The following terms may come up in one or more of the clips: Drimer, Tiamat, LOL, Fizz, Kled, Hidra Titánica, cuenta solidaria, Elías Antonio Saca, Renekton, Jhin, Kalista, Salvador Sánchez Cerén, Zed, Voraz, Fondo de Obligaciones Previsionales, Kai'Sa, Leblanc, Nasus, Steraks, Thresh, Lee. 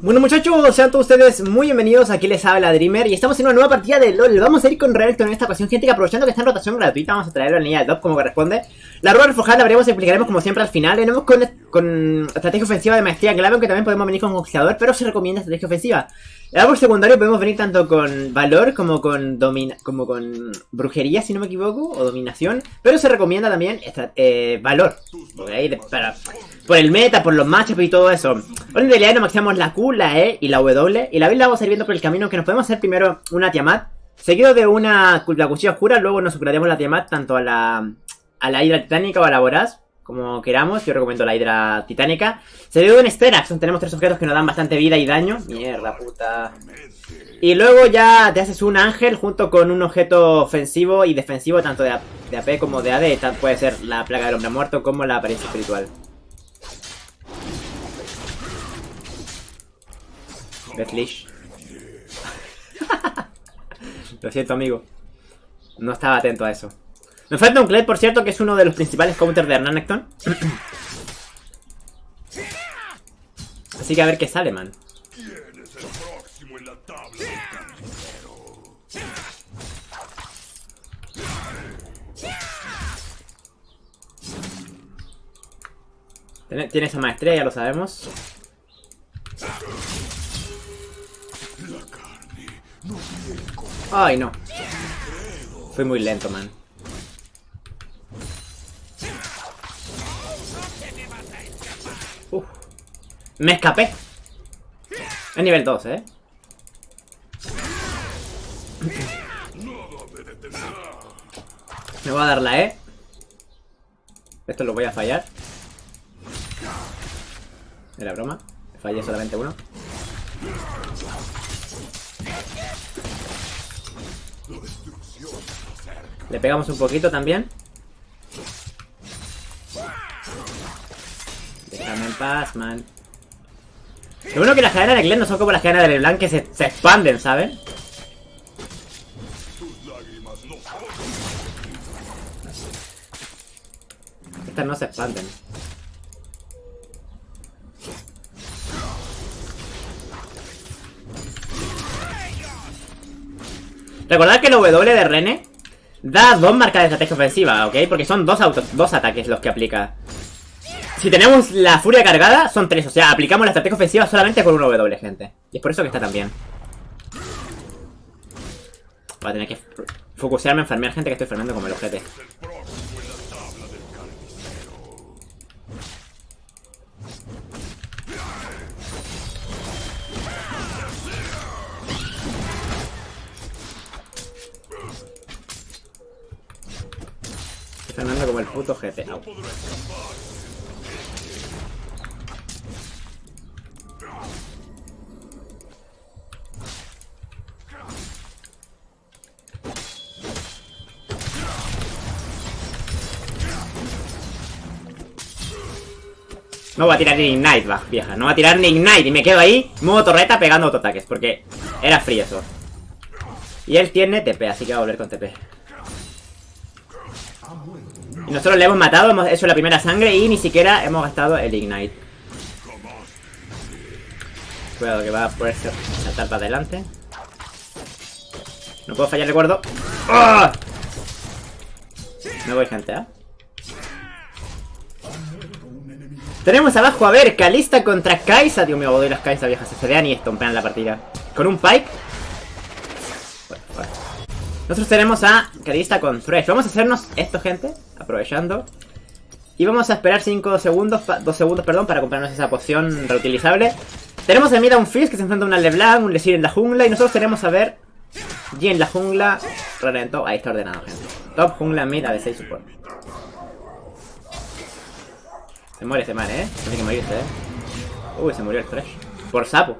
Bueno muchachos, sean todos ustedes muy bienvenidos, aquí les habla Drimer y estamos en una nueva partida de LOL. Vamos a ir con Renekton en esta ocasión, gente, que aprovechando que está en rotación gratuita, vamos a traerlo en línea de top como corresponde. La rueda reforjada la veremos y explicaremos como siempre al final. Venimos con estrategia ofensiva de maestría clave, aunque también podemos venir con boxeador, pero se recomienda estrategia ofensiva. El árbol secundario podemos venir tanto con valor como con brujería, si no me equivoco, o dominación. Pero se recomienda también valor, ¿okay? Por el meta, por los matchups y todo eso. Bueno, en realidad nos maximamos la Q, la E y la W. Y la B la vamos a ir viendo por el camino, que nos podemos hacer primero una Tiamat, seguido de la cuchilla oscura. Luego nos upgradeamos la Tiamat tanto a la Hidra Titánica o a la Voraz, como queramos. Yo recomiendo la Hidra Titánica. Se dio en Steraks, tenemos tres objetos que nos dan bastante vida y daño. Mierda puta. Y luego ya te haces un ángel junto con un objeto ofensivo y defensivo, tanto de AP como de AD. Tal puede ser la plaga del hombre muerto como la apariencia espiritual. Deathlish. Lo siento, amigo. No estaba atento a eso. Me falta un Kled, por cierto, que es uno de los principales counters de Renekton. Así que a ver qué sale, man. Tiene esa maestría, ya lo sabemos. Ay, no. Fui muy lento, man. Me escapé. Es nivel 2, ¿eh? Me voy a dar la E. Esto lo voy a fallar. Era broma. Fallé solamente uno. Le pegamos un poquito también. Déjame en paz, man. Lo bueno que las cadenas de Kled no son como las cadenas de Leblanc, que se expanden, ¿saben? Estas no se expanden. Recordad que el W de Rene da dos marcas de estrategia ofensiva, ¿ok? Porque son dos ataques los que aplica. Si tenemos la furia cargada, son tres. O sea, aplicamos la estrategia ofensiva solamente con un W, gente. Y es por eso que está tan bien. Voy a tener que focusearme en farmear, gente, que estoy farmeando como el ojete. Estoy farmeando como el puto ojete. Au. No va a tirar ni Ignite, vieja. No va a tirar ni Ignite. Y me quedo ahí, modo torreta, pegando autoataques. Porque era frío eso. Y él tiene TP, así que va a volver con TP. Y nosotros le hemos matado, hemos hecho la primera sangre y ni siquiera hemos gastado el Ignite. Cuidado que va a poder saltar para adelante. No puedo fallar, recuerdo. ¡Oh! Me voy, gente, ¿eh? Tenemos abajo, a ver, Kalista contra Kai'Sa. Dios mío, voy a las Kai'Sa viejas, se cedean y estompean la partida. Con un Pike. Bueno. Nosotros tenemos a Kalista con Thresh. Vamos a hacernos esto, gente, aprovechando. Y vamos a esperar 2 segundos, para comprarnos esa poción reutilizable. Tenemos a mira un Fizz que se enfrenta a una Leblanc, un Lee en la jungla. Y nosotros tenemos a ver Jhin en la jungla, Renekton. Ahí está ordenado, gente. Top, jungla, mid, AD6, support. Se muere ese man, ¿eh? Tiene que morirse, ¿eh? Uy, se murió el Thresh. Por sapo.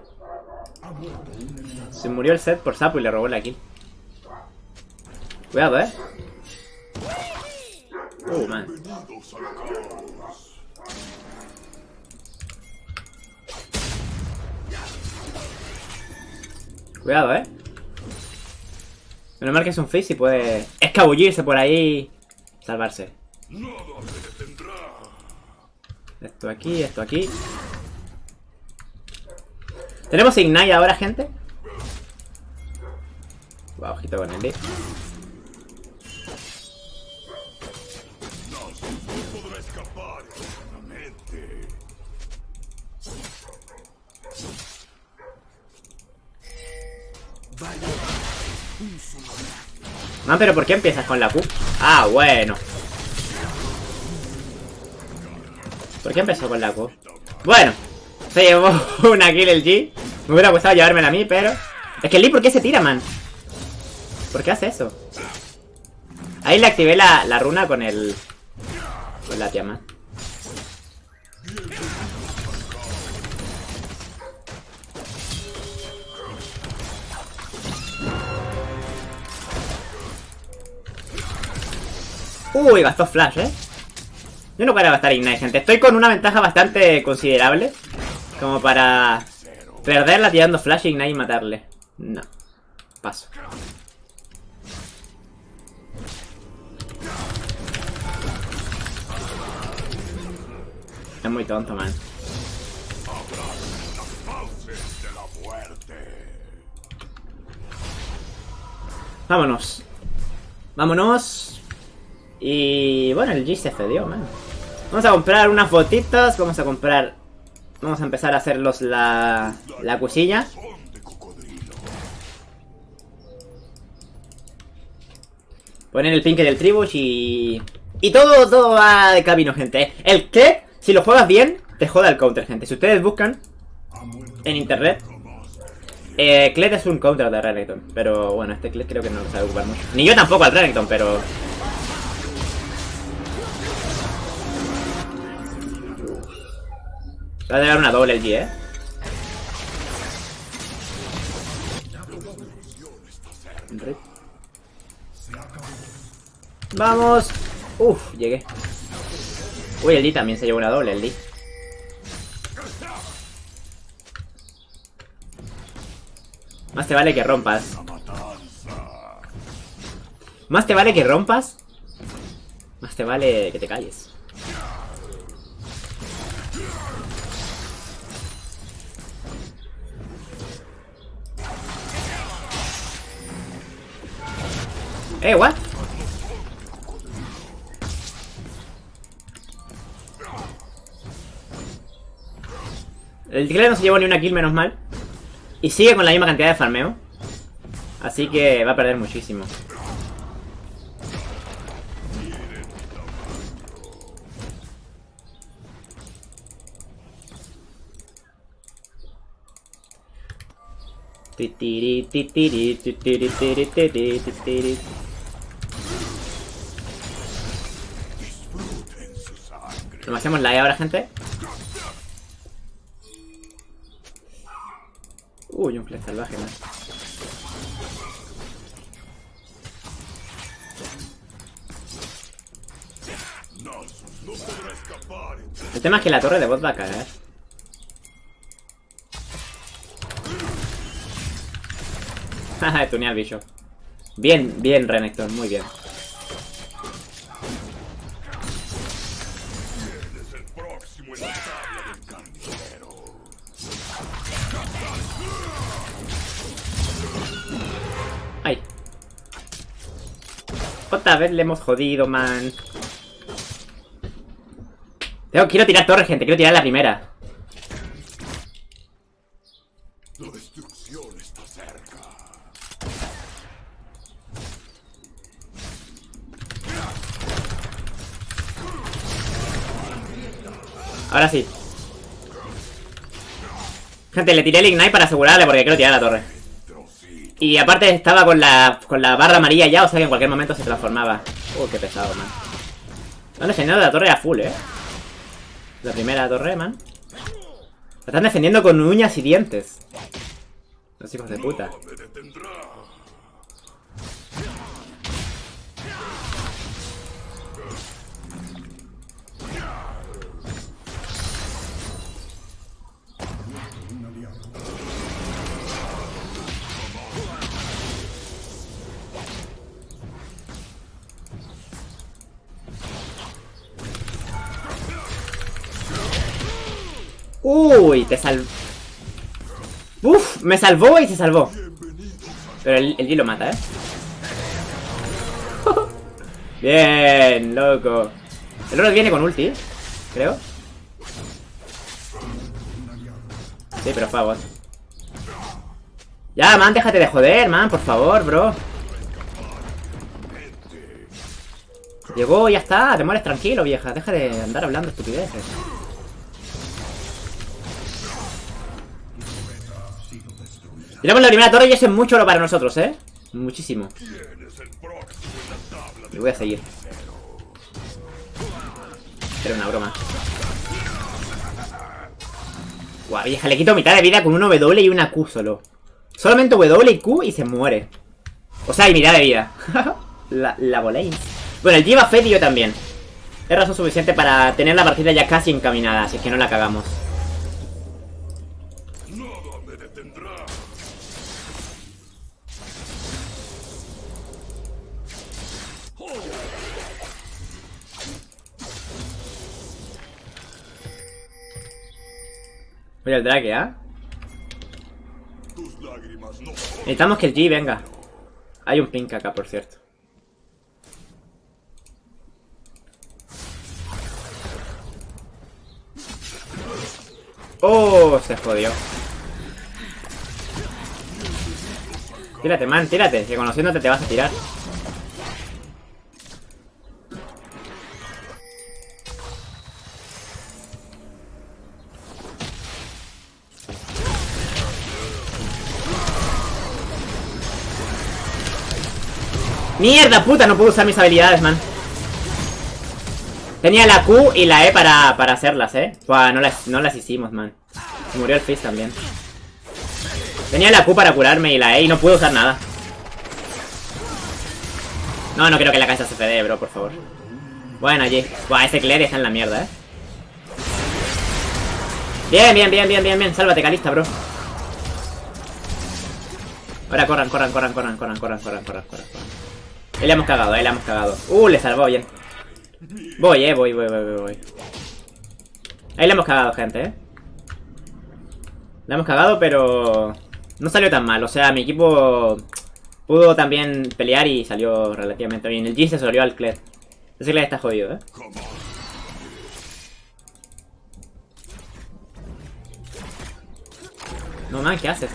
Se murió el Zed por sapo y le robó la kill. Cuidado, ¿eh? Man. Cuidado, ¿eh? Menos mal que es un Fizz y puede escabullirse por ahí. Salvarse. Esto aquí, esto aquí. Tenemos Ignite ahora, gente. Va, ojito con el Lee. Man, pero ¿por qué empiezas con la Q? Ah, bueno. ¿Por qué empezó con la Q? Bueno, se llevó una kill el G. Me hubiera gustado llevármela a mí, pero... Es que el Lee, ¿por qué se tira, man? ¿Por qué hace eso? Ahí le activé la runa con el... Con la Tiamat. Uy, gastó flash, Yo no voy a gastar Ignite, gente. Estoy con una ventaja bastante considerable como para perderla tirando flash, Ignite y matarle. No. Paso. Es muy tonto, man. Vámonos. Vámonos. Y bueno, el G se cedió, man. Vamos a comprar unas botitas. Vamos a comprar... Vamos a empezar a hacerlos la cuchilla. Poner el pinque del tribush y... Y todo va de camino, gente. El que, si lo juegas bien, te joda el counter, gente. Si ustedes buscan en internet, Kled es un counter de Renekton. Pero bueno, este Kled creo que no lo sabe ocupar mucho. Ni yo tampoco al Renekton, pero... Va a dar una doble el G, Vamos. Uf, llegué. Uy, el G también se llevó una doble, el G. Más te vale que rompas. Más te vale que rompas. Más te vale que te calles. What? El Kled no se llevó ni una kill, menos mal. Y sigue con la misma cantidad de farmeo. Así que va a perder muchísimo. Titiri, titiri, titiri, titiri, titiri, titiri. Nos hacemos la E ahora, gente. Uy, un flash salvaje, man. El tema es que la torre de bot va a cagar. Jaja, tunea al bicho. Bien, bien, Renekton, muy bien. Otra vez le hemos jodido, man. Quiero tirar torres, gente. Quiero tirar la primera. La destrucción está cerca. Ahora sí. Gente, le tiré el Ignite para asegurarle porque quiero tirar la torre. Y aparte estaba con la barra amarilla ya, o sea que en cualquier momento se transformaba. Qué pesado, man. Están defendiendo la torre a full, La primera torre, man. La están defendiendo con uñas y dientes. Los hijos de puta. Uy, te salvo. Uf, me salvó y se salvó. Pero el Lee lo mata, ¿eh? Bien, loco. El oro viene con ulti, creo. Sí, pero favor. Ya, man, déjate de joder, man, por favor, bro. Llegó, ya está, te mueres tranquilo, vieja. Deja de andar hablando estupideces. Tiramos la primera torre y eso es mucho oro para nosotros, ¿eh? Muchísimo. Y voy a seguir. Era una broma. Guau, vieja, le quito mitad de vida con un W y una Q solo. Solamente W y Q y se muere. O sea, y mitad de vida. La voléis. Bueno, el lleva Fed y yo también. Es razón suficiente para tener la partida ya casi encaminada, así que no la cagamos. Mira el drake, ¿ah? Necesitamos que el G venga. Hay un pink acá, por cierto. ¡Oh! Se jodió. Tírate, man, tírate. Que conociéndote te vas a tirar. ¡Mierda, puta! No puedo usar mis habilidades, man. Tenía la Q y la E para hacerlas, ¿eh? Uah, no las hicimos, man. Murió el Fizz también. Tenía la Q para curarme y la E y no pude usar nada. No, no creo que la Kai'Sa se fede, bro, por favor. Bueno, allí. Buah, ese Kled está en la mierda, ¿eh? Bien, bien, bien, bien, bien, bien. Sálvate, Kalista, bro. Ahora corran, corran, corran, corran, corran, corran, corran, corran, corran. Ahí la hemos cagado, ahí la hemos cagado. Le salvó bien. Voy, voy. Ahí la hemos cagado, gente, La hemos cagado, pero no salió tan mal. O sea, mi equipo pudo también pelear y salió relativamente bien. El Jhin se solió al Kled. Ese Kled está jodido, No, man, ¿qué haces?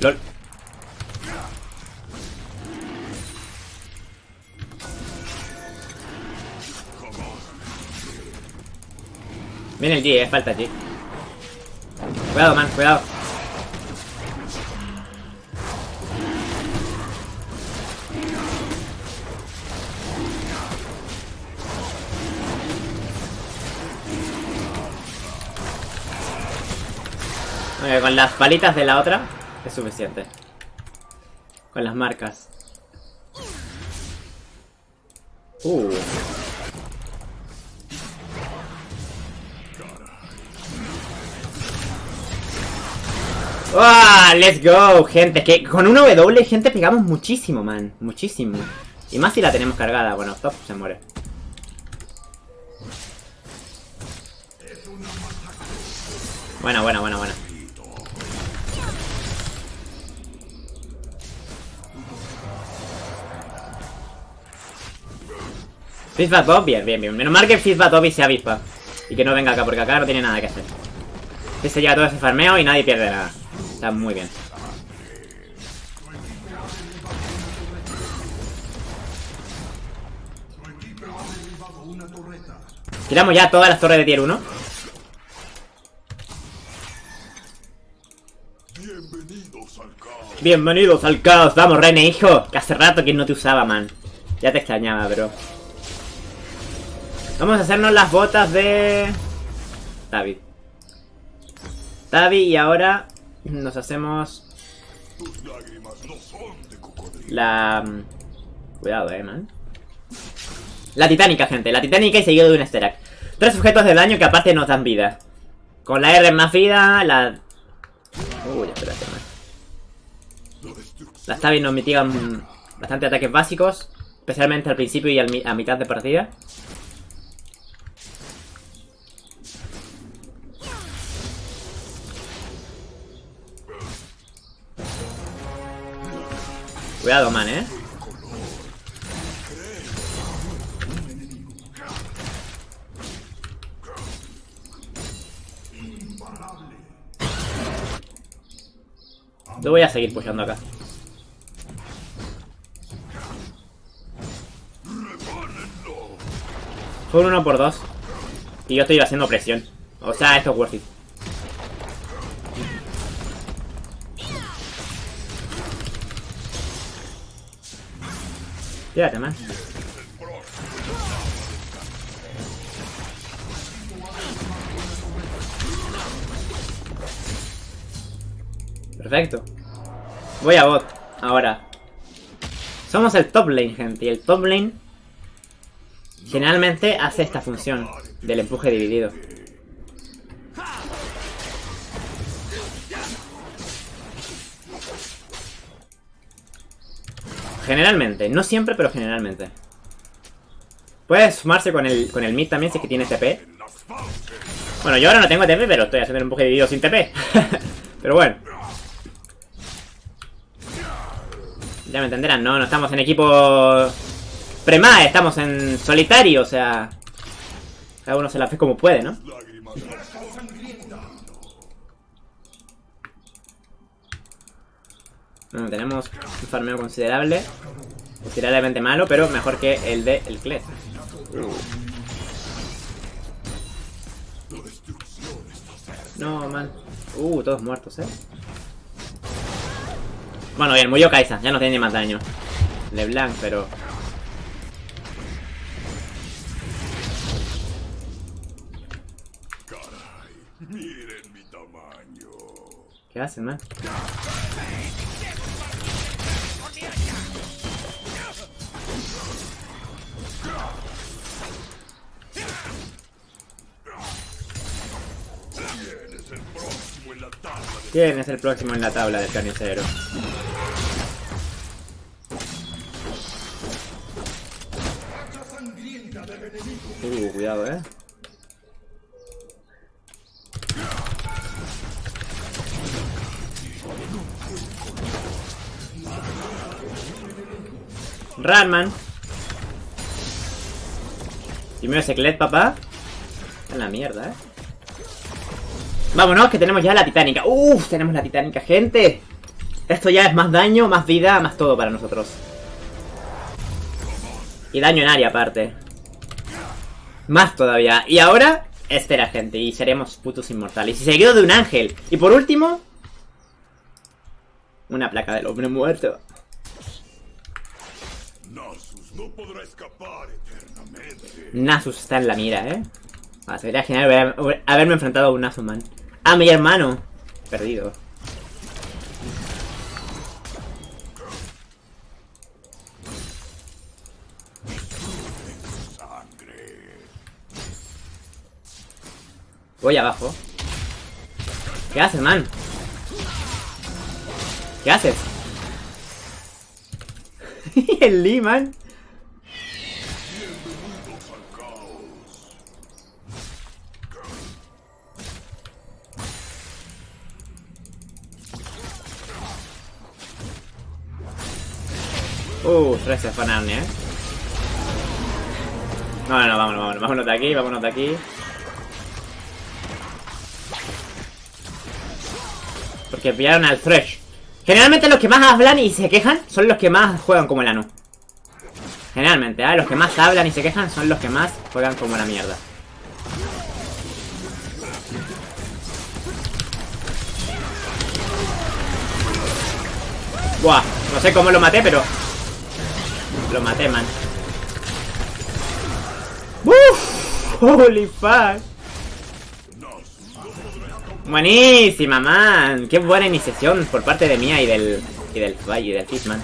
LOL. Viene el G, falta G. Cuidado, man, cuidado. Okay, con las palitas de la otra es suficiente. Con las marcas. Let's go, gente. Que con un W, gente, pegamos muchísimo, man. Muchísimo. Y más si la tenemos cargada. Bueno, top se muere. Buena, buena, buena, buena. Fizz va top, bien, bien, bien. Menos mal que Fizz va top y se avispa. Y que no venga acá, porque acá no tiene nada que hacer. Fizz se lleva todo ese farmeo y nadie pierde nada. Está muy bien. Tiramos ya todas las torres de tier 1. Bienvenidos al caos. Vamos, Rene, hijo. Que hace rato que no te usaba, man. Ya te extrañaba, bro. Vamos a hacernos las botas de Tavi. Y ahora nos hacemos la... Cuidado, man. La Titánica, gente. La Titánica y seguido de un Steraks. 3 objetos de daño que aparte nos dan vida. Con la R más vida, la... Uy, espérate, man. Las Tabi nos mitigan bastante ataques básicos, especialmente al principio y a mitad de partida. Cuidado, man, ¿eh? Lo voy a seguir pushando acá. Son 1 por 2. Y yo estoy haciendo presión. O sea, esto es worth it. Quédate, man. Perfecto. Voy a bot ahora. Somos el top lane, gente. Y el top lane generalmente hace esta función del empuje dividido. Generalmente, no siempre, pero generalmente. Puedes sumarse con el mid también si es que tiene TP. Bueno, yo ahora no tengo TP, pero estoy haciendo el empuje dividido sin TP. Pero bueno. Ya me entenderán, no estamos en equipo prema, estamos en solitario, o sea... Cada uno se la hace como puede, ¿no? Bueno, tenemos un farmeo considerable. Considerablemente malo, pero mejor que el de el Kled. No, man. Todos muertos, ¿eh? Bueno, bien, murió Kai'Sa. Ya no tiene más daño Leblanc, pero... Caray, miren mi tamaño. ¿Qué hacen, man? ¿Quién es el próximo en la tabla del carnicero? Cuidado, ¿eh? Ratman. Primero ese Kled, papá. Está en la mierda, ¿eh? Vámonos, que tenemos ya la Titánica. Uff, tenemos la Titánica, gente. Esto ya es más daño, más vida, más todo para nosotros. Y daño en área aparte. Más todavía. Y ahora, Steraks, gente. Y seremos putos inmortales. Y seguido de un ángel. Y por último, una placa del hombre muerto. Nasus no podrá escapar eternamente. Nasus está en la mira, ¿eh? Sería genial haberme enfrentado a un Nasus, man. A mi hermano perdido. Voy abajo. ¿Qué haces, man? ¿Qué haces? El Lee, man. Thresh es fanarnia, ¿eh? No, vámonos de aquí, Porque pillaron al Thresh. Generalmente los que más hablan y se quejan son los que más juegan como el ano. Generalmente, ¿eh? Los que más hablan y se quejan son los que más juegan como la mierda. Buah, no sé cómo lo maté, pero... Lo maté, man. ¡Uff! ¡Holy fuck! Buenísima, man. Qué buena iniciación por parte de mía y del Valle y del Fizz, man.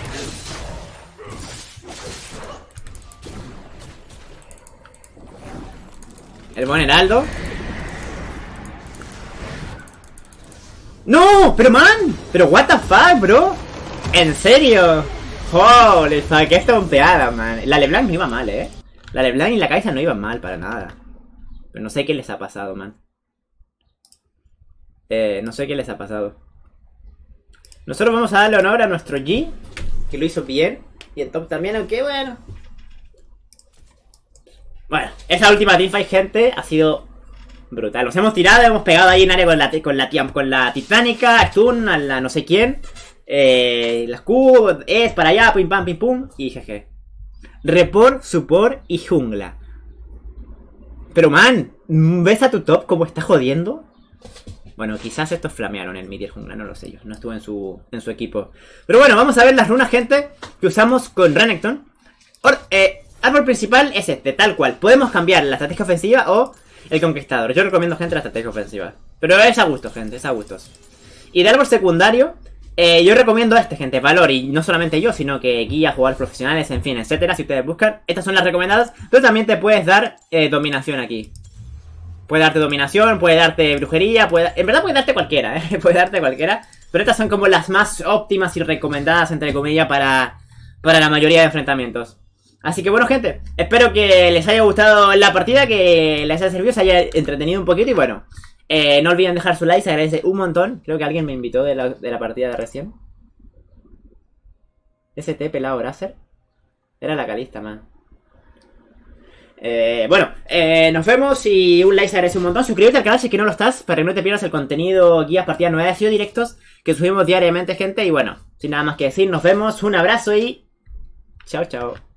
El buen heraldo. ¡No! ¡Pero, man! ¡Pero what the fuck, bro! ¿En serio? ¡Joder! ¡Qué estompeada, man! La Leblanc no iba mal, ¿eh? La Leblanc y la Kai'Sa no iban mal para nada. Pero no sé qué les ha pasado, man. No sé qué les ha pasado. Nosotros vamos a darle honor a nuestro Jhin, que lo hizo bien. Y el top también, aunque bueno. Bueno, esa última teamfight, gente, ha sido brutal. Nos hemos tirado, hemos pegado ahí en área con la Titánica, Stun, a la no sé quién. Las Q, es para allá, pim pam, pim pum. Y GG. Report, support y jungla. Pero man, ¿ves a tu top cómo está jodiendo? Bueno, quizás estos flamearon el mid y el jungla, no lo sé yo. No estuve en su equipo. Pero bueno, vamos a ver las runas, gente, que usamos con Renekton. Árbol principal es este, tal cual. Podemos cambiar la estrategia ofensiva o el conquistador. Yo recomiendo, gente, la estrategia ofensiva. Pero es a gusto, gente, es a gustos. Y de árbol secundario, yo recomiendo este, gente, valor. Y no solamente yo, sino que guías, jugadores profesionales, en fin, etcétera. Si ustedes buscan, estas son las recomendadas. Pero también te puedes dar dominación aquí. Puede darte dominación, puede darte brujería, en verdad puede darte cualquiera, ¿eh? Puede darte cualquiera. Pero estas son como las más óptimas y recomendadas, entre comillas, para la mayoría de enfrentamientos. Así que bueno, gente, espero que les haya gustado la partida, que les haya servido, se haya entretenido un poquito. Y bueno, no olviden dejar su like, se agradece un montón. Creo que alguien me invitó de la partida de recién. ST pelado Bracer. Era la Kalista, man. Bueno, nos vemos y un like se agradece un montón. Suscríbete al canal si es que no lo estás, para que no te pierdas el contenido, guías, partidas nuevas y directos que subimos diariamente, gente. Y bueno, sin nada más que decir, nos vemos, un abrazo y chao, chao.